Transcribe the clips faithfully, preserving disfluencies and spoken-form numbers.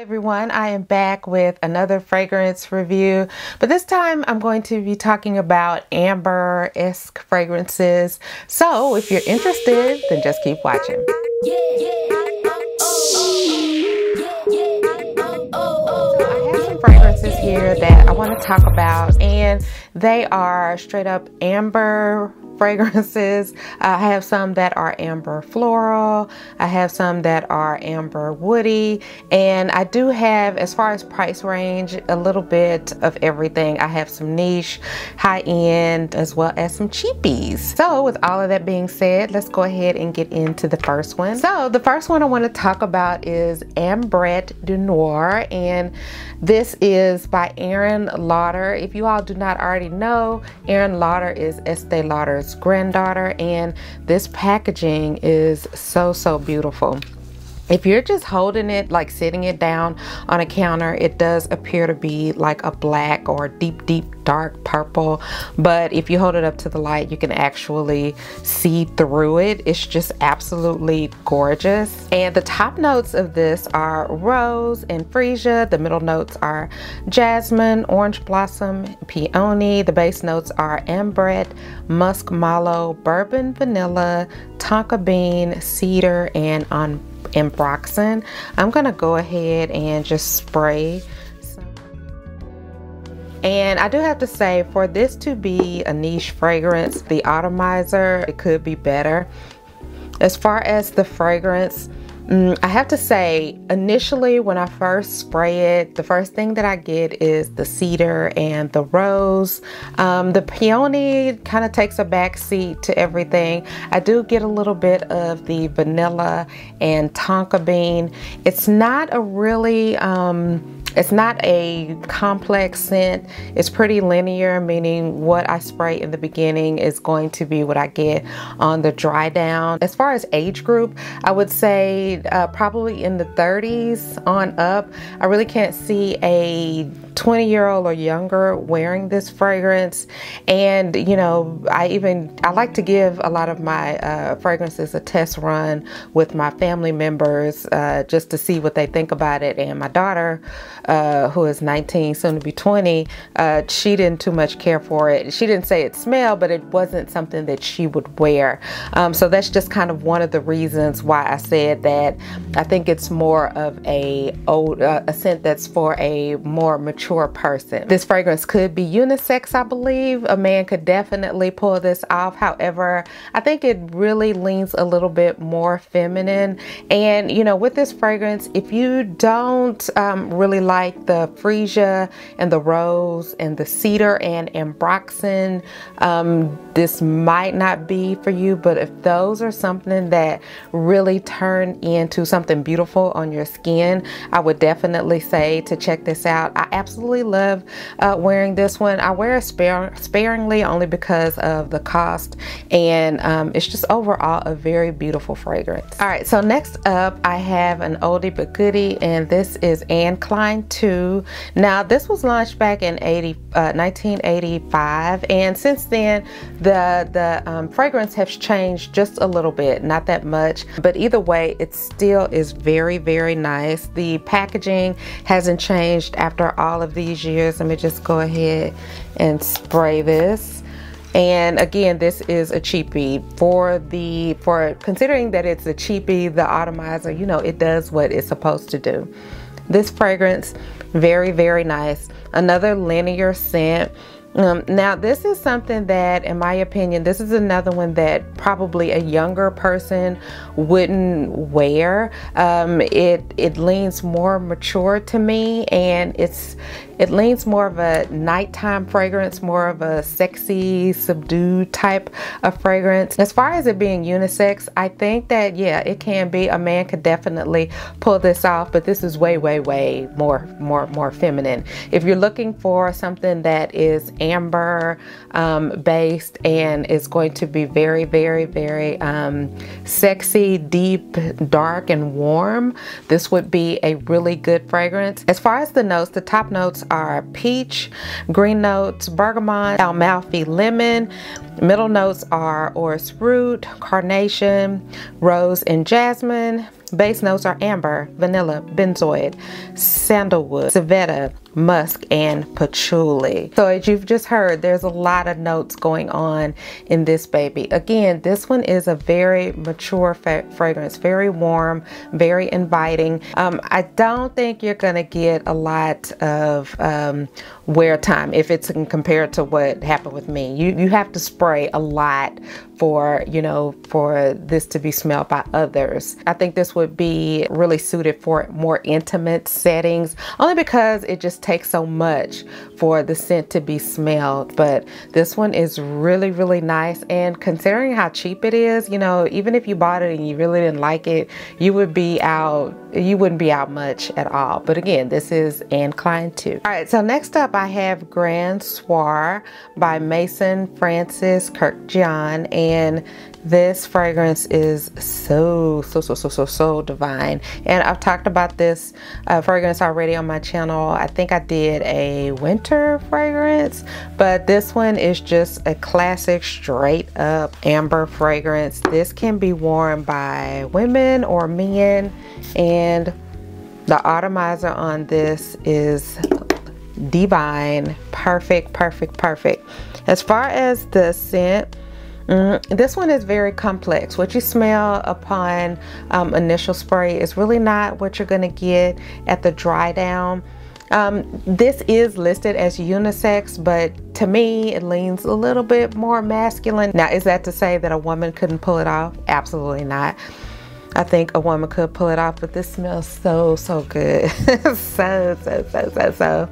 everyone, I am back with another fragrance review, but this time I'm going to be talking about amber-esque fragrances. So if you're interested, then just keep watching. Yeah, yeah. Fragrances here that I want to talk about, and they are straight up amber fragrances. Uh, I have some that are amber floral, I have some that are amber woody, and I do have, as far as price range, a little bit of everything. I have some niche, high-end, as well as some cheapies. So with all of that being said, let's go ahead and get into the first one. So the first one I want to talk about is Ambrette du Noir, and this is by Anne Lauder. If you all do not already know, Anne Lauder is Estée Lauder's granddaughter, and this packaging is so, so beautiful. If you're just holding it, like sitting it down on a counter, it does appear to be like a black or deep, deep, dark purple. But if you hold it up to the light, you can actually see through it. It's just absolutely gorgeous. And the top notes of this are rose and freesia. The middle notes are jasmine, orange blossom, peony. The base notes are ambrette, musk mallow, bourbon vanilla, tonka bean, cedar, and on and broxan. I'm gonna go ahead and just spray some. And I do have to say, for this to be a niche fragrance, the atomizer, it could be better. As far as the fragrance, I have to say, initially when I first spray it, the first thing that I get is the cedar and the rose. Um, the peony kind of takes a back seat to everything. I do get a little bit of the vanilla and tonka bean. It's not a really, um, it's not a complex scent. It's pretty linear, meaning what I spray in the beginning is going to be what I get on the dry down. As far as age group, I would say Uh, probably in the thirties on up. I really can't see a twenty year old or younger wearing this fragrance. And you know, I even I like to give a lot of my uh, fragrances a test run with my family members uh, just to see what they think about it. And my daughter, uh, who is nineteen, soon to be twenty, uh, she didn't too much care for it. She didn't say it smelled, but it wasn't something that she would wear. Um, so that's just kind of one of the reasons why I said that I think it's more of a old uh, a scent that's for a more mature person. This fragrance could be unisex, I believe. A man could definitely pull this off. However, I think it really leans a little bit more feminine. And you know, with this fragrance, if you don't um, really like the freesia and the rose and the cedar and ambroxan, um, this might not be for you. But if those are something that really turn in into something beautiful on your skin, I would definitely say to check this out. I absolutely love uh, wearing this one. I wear it spar sparingly only because of the cost, and um, it's just overall a very beautiful fragrance. All right, so next up I have an oldie but goodie, and this is Anne Klein two. Now this was launched back in nineteen eighty-five, and since then the, the um, fragrance has changed just a little bit, not that much, but either way it's still is very, very nice. The packaging hasn't changed after all of these years. Let me just go ahead and spray this. And again, this is a cheapie. For the, for considering that it's a cheapie, the atomizer, you know, it does what it's supposed to do. This fragrance, very, very nice. Another linear scent. Um, now this is something that, in my opinion, this is another one that probably a younger person wouldn't wear. Um, it it leans more mature to me, and it's it leans more of a nighttime fragrance, more of a sexy, subdued type of fragrance. As far as it being unisex, I think that, yeah, it can be. A man could definitely pull this off, but this is way, way, way more, more, more feminine. If you're looking for something that is amber um, based and is going to be very, very, very um, sexy, deep, dark, and warm, this would be a really good fragrance. As far as the notes, the top notes are peach, green notes, bergamot, Amalfi lemon. Middle notes are orris root, carnation, rose and jasmine. Base notes are amber, vanilla, benzoid, sandalwood, civetta, musk, and patchouli. So as you've just heard, there's a lot of notes going on in this baby. Again, this one is a very mature fragrance, very warm, very inviting. Um, I don't think you're gonna get a lot of um, wear time if it's compared to what happened with me. You, you have to spray a lot for, you know, for this to be smelled by others. I think this would be really suited for more intimate settings, only because it just takes so much for the scent to be smelled. But this one is really, really nice, and considering how cheap it is, you know, even if you bought it and you really didn't like it, you would be out you wouldn't be out much at all. But again, this is Anne Klein two. All right, so next up I have Grand Soir by Maison Francis Kurkdjian, and this fragrance is so, so, so, so, so, so divine. And I've talked about this uh, fragrance already on my channel. I think I did a winter fragrance, but this one is just a classic straight up amber fragrance. This can be worn by women or men, and the atomizer on this is divine. Perfect, perfect, perfect. As far as the scent, Mm-hmm. this one is very complex. What you smell upon um, initial spray is really not what you're going to get at the dry down. Um, this is listed as unisex, but to me it leans a little bit more masculine. Now, is that to say that a woman couldn't pull it off? Absolutely not. I think a woman could pull it off, but this smells so, so good. so, so, so, so, so.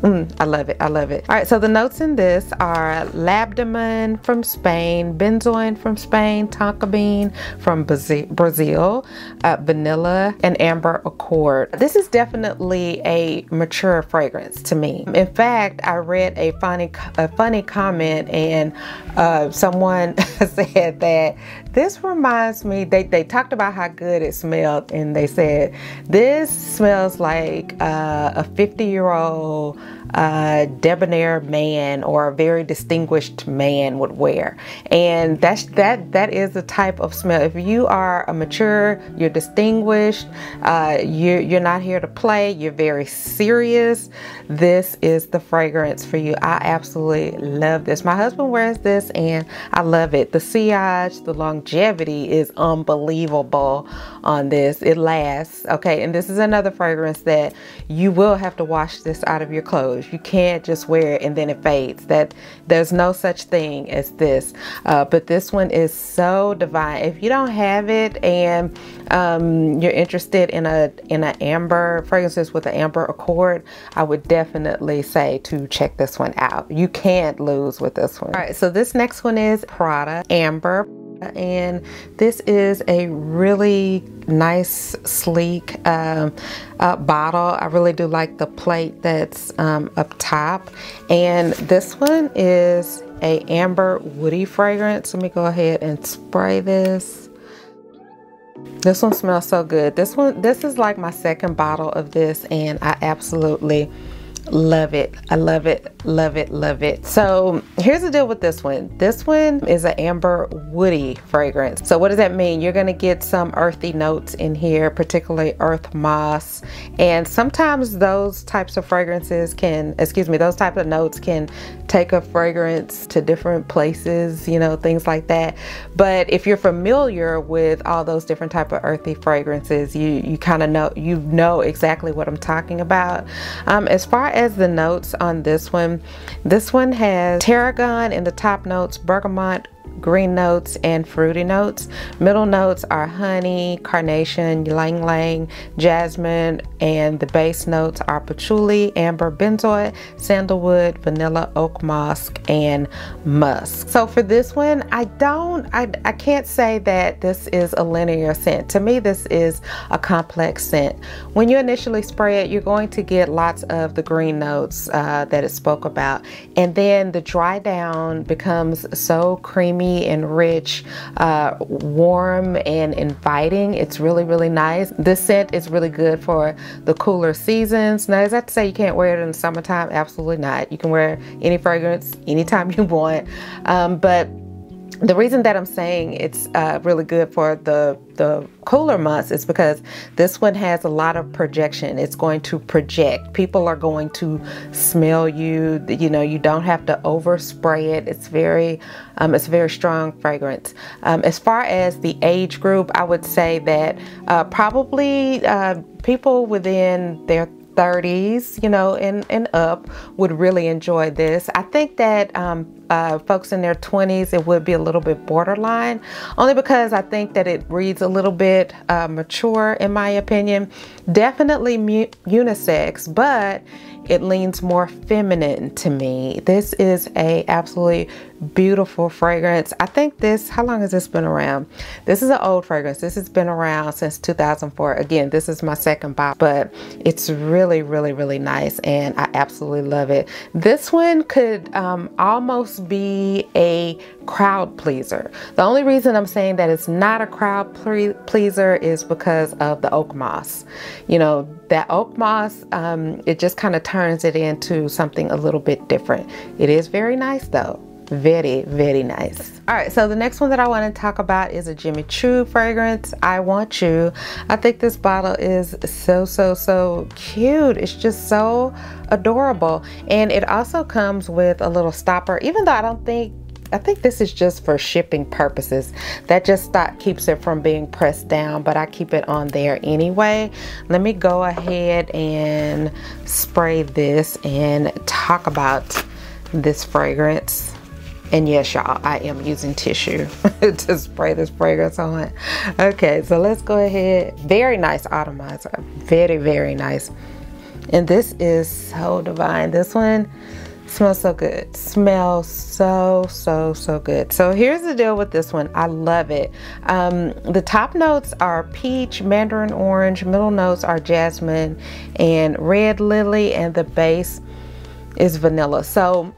Mm, I love it. I love it. All right, so the notes in this are labdamen from Spain, benzoin from Spain, tonka bean from Brazil, uh, vanilla, and amber accord. This is definitely a mature fragrance to me. In fact, I read a funny, a funny comment, and uh, someone said that this reminds me, they, they talked about how good it smelled, and they said, this smells like uh, a fifty year old a debonair man or a very distinguished man would wear. And that's that that is the type of smell. If you are a mature, you're distinguished, uh, you, you're not here to play, you're very serious, this is the fragrance for you. I absolutely love this. My husband wears this and I love it. The sillage, the longevity is unbelievable on this. It lasts, okay? And this is another fragrance that you will have to wash this out of your clothes. You can't just wear it and then it fades. That there's no such thing as this. Uh, but this one is so divine. If you don't have it and um, you're interested in a in an amber fragrances with an amber accord, I would definitely say to check this one out. You can't lose with this one. All right, so this next one is Prada Amber, and this is a really nice sleek um, uh, bottle. I really do like the plate that's um, up top, and this one is a amber woody fragrance. Let me go ahead and spray this. This one smells so good. This one, this is like my second bottle of this, and I absolutely love it. I love it, love it, love it. So here's the deal with this one. This one is an amber woody fragrance. So what does that mean? You're gonna get some earthy notes in here, particularly earth moss. And sometimes those types of fragrances can, excuse me, those types of notes can take a fragrance to different places, you know, things like that. But if you're familiar with all those different type of earthy fragrances, you, you kind of know, you know exactly what I'm talking about. Um, as far as the notes on this one, this one has tarragon in the top notes, bergamot, green notes, and fruity notes. Middle notes are honey, carnation, ylang ylang, jasmine, and the base notes are patchouli, amber, benzoid, sandalwood, vanilla, oak musk, and musk. So for this one, I don't, I, I can't say that this is a linear scent. To me, this is a complex scent. When you initially spray it, you're going to get lots of the green notes uh, that it spoke about. And then the dry down becomes so creamy and rich, uh, warm and inviting. It's really, really nice. This scent is really good for the cooler seasons. Now, is that to say you can't wear it in the summertime? Absolutely not. You can wear any fragrance anytime you want. Um, but The reason that I'm saying it's uh, really good for the, the cooler months is because this one has a lot of projection. It's going to project. People are going to smell you. You know, you don't have to overspray it. It's very, um, it's a very strong fragrance. Um, as far as the age group, I would say that uh, probably uh, people within their thirties, you know, and, and up would really enjoy this. I think that um, uh, folks in their twenties, it would be a little bit borderline, only because I think that it reads a little bit uh, mature, in my opinion. Definitely unisex, but it leans more feminine to me. This is a absolutely beautiful fragrance. I think this, how long has this been around? This is an old fragrance. This has been around since two thousand four. Again, this is my second box, but it's really, really, really nice, and I absolutely love it. This one could um, almost be a crowd pleaser. The only reason I'm saying that it's not a crowd pleaser is because of the oak moss. You know, that oak moss, um, it just kind of turns it into something a little bit different. It is very nice though. Very, very nice. All right, so the next one that I want to talk about is a Jimmy Choo fragrance, I Want You. I think this bottle is so, so, so cute. It's just so adorable. And it also comes with a little stopper, even though I don't think I think this is just for shipping purposes. That just stop keeps it from being pressed down, but I keep it on there anyway. Let me go ahead and spray this and talk about this fragrance. And yes, y'all, I am using tissue to spray this fragrance on. Okay, so let's go ahead. Very nice atomizer. Very, very nice. And this is so divine. This one smells so good. Smells so, so, so good. So here's the deal with this one. I love it. Um, the top notes are peach, mandarin orange, middle notes are jasmine and red lily, and the base is vanilla. So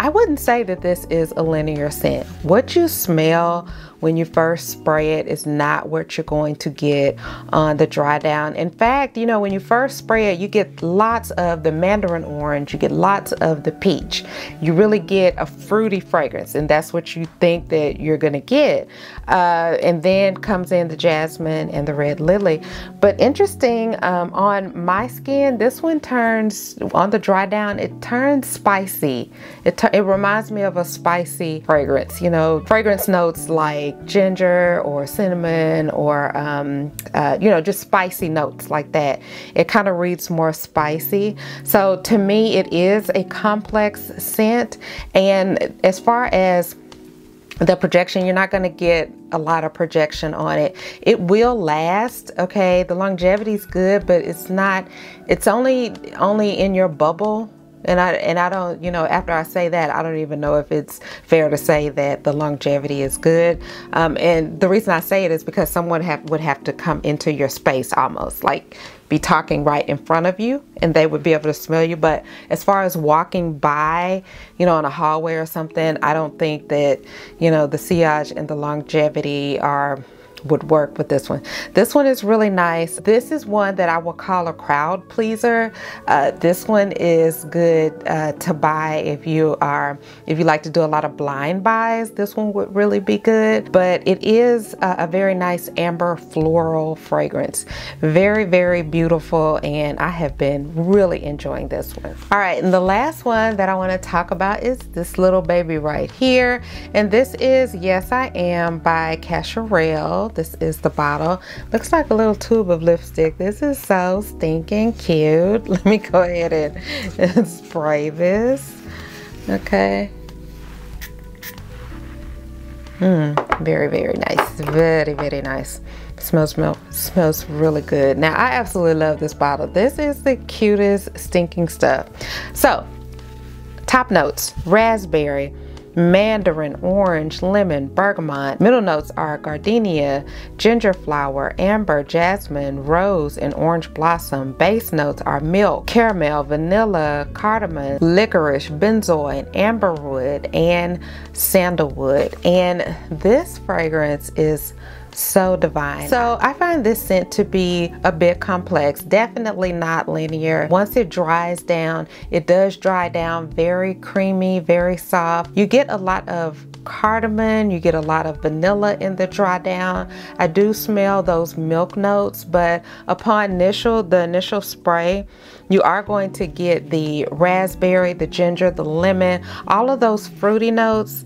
I wouldn't say that this is a linear scent. What you smell when you first spray it is not what you're going to get on the dry down. In fact, you know, when you first spray it, you get lots of the mandarin orange, you get lots of the peach. You really get a fruity fragrance, and that's what you think that you're gonna get. Uh, and then comes in the jasmine and the red lily. But interesting, um, on my skin, this one turns, on the dry down, it turns spicy. It, it reminds me of a spicy fragrance, you know, fragrance notes like ginger or cinnamon or um, uh, you know, just spicy notes like that. It kind of reads more spicy. So to me, it is a complex scent. And as far as the projection, you're not going to get a lot of projection on it. It will last, okay? The longevity is good, but it's not, it's only only in your bubble. And I, and I don't, you know, after I say that, I don't even know if it's fair to say that the longevity is good. Um, and the reason I say it is because someone have, would have to come into your space almost, like be talking right in front of you, and they would be able to smell you. But as far as walking by, you know, in a hallway or something, I don't think that, you know, the sillage and the longevity are... would work with this one. This one is really nice. This is one that I will call a crowd pleaser. Uh, this one is good uh, to buy if you are, if you like to do a lot of blind buys, this one would really be good. But it is a, a very nice amber floral fragrance. Very, very beautiful, and I have been really enjoying this one. All right, and the last one that I want to talk about is this little baby right here. And this is Yes I Am by Cacharel. This is the bottle. Looks like a little tube of lipstick. This is so stinking cute. Let me go ahead and, and spray this. Okay. Mm, very, very nice. Very, very nice. Smells, smells, smells really good. Now, I absolutely love this bottle. This is the cutest stinking stuff. So, top notes, raspberry, mandarin orange, lemon, bergamot. Middle notes are gardenia, ginger flower, amber, jasmine, rose, and orange blossom. Base notes are milk, caramel, vanilla, cardamom, licorice, benzoin, amberwood, and sandalwood. And this fragrance is so divine. So I find this scent to be a bit complex, definitely not linear. Once it dries down, it does dry down very creamy, very soft. You get a lot of cardamom, you get a lot of vanilla in the dry down. I do smell those milk notes, but upon initial the initial spray, you are going to get the raspberry, the ginger, the lemon, all of those fruity notes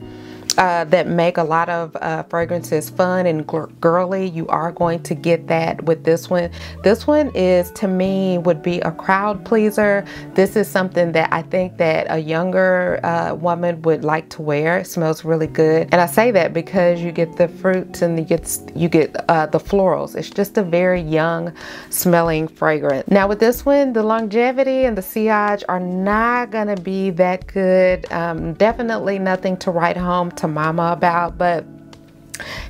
Uh, that make a lot of uh, fragrances fun and girly. You are going to get that with this one. This one is, to me, would be a crowd pleaser. This is something that I think that a younger uh, woman would like to wear. It smells really good, and I say that because you get the fruits and you get you get uh, the florals. It's just a very young smelling fragrance. Now with this one, the longevity and the sillage are not gonna be that good. Um, definitely nothing to write home to mama about, but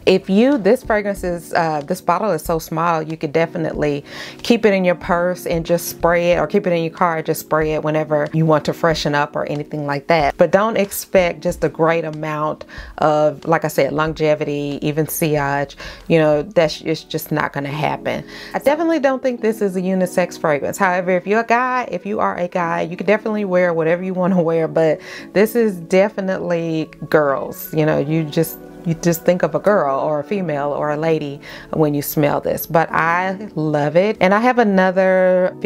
if you this fragrance is uh this bottle is so small, you could definitely keep it in your purse and just spray it, or keep it in your car and just spray it whenever you want to freshen up or anything like that. But don't expect just a great amount of, like I said, longevity, even sillage. You know, that's it's just not going to happen. I definitely don't think this is a unisex fragrance. However, if you're a guy if you are a guy you can definitely wear whatever you want to wear, but this is definitely girls. You know, you just You just think of a girl or a female or a lady when you smell this, but I love it. And I have another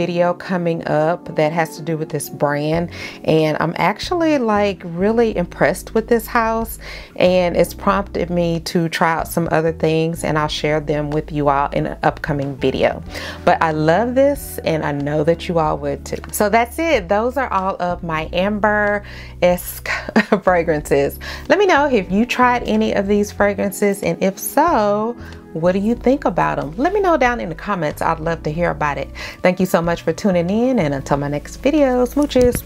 video coming up that has to do with this brand, and I'm actually like really impressed with this house, and it's prompted me to try out some other things, and I'll share them with you all in an upcoming video. But I love this, and I know that you all would too. So that's it. Those are all of my amber-esque fragrances. Let me know if you tried any of these fragrances, and if so, what do you think about them? Let me know down in the comments. I'd love to hear about it. Thank you so much for tuning in, and until my next video, smooches.